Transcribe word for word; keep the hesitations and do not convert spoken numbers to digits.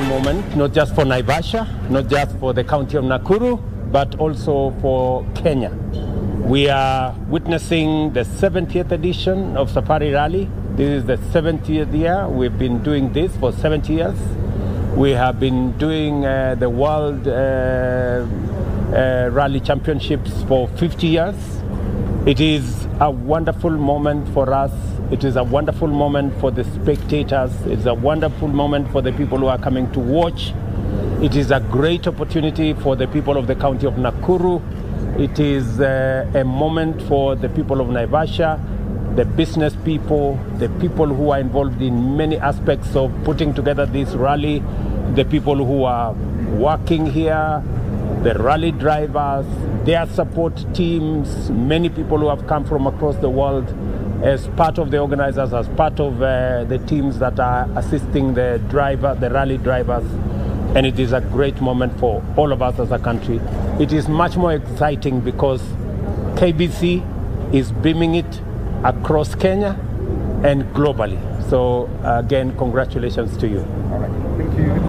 exciting moment, not just for Naivasha, not just for the county of Nakuru, but also for Kenya. We are witnessing the seventieth edition of Safari Rally. This is the seventieth year. We've been doing this for seventy years. We have been doing uh, the World uh, uh, Rally Championships for fifty years. It is a wonderful moment for us. It is a wonderful moment for the spectators. It's a wonderful moment for the people who are coming to watch. It is a great opportunity for the people of the county of Nakuru. It is uh, a moment for the people of Naivasha, the business people, the people who are involved in many aspects of putting together this rally, the people who are working here, the rally drivers, their support teams, many people who have come from across the world as part of the organizers, as part of uh, the teams that are assisting the driver, the rally drivers. And it is a great moment for all of us as a country. It is much more exciting because K B C is beaming it across Kenya and globally. So again, congratulations to you. All right. Thank you.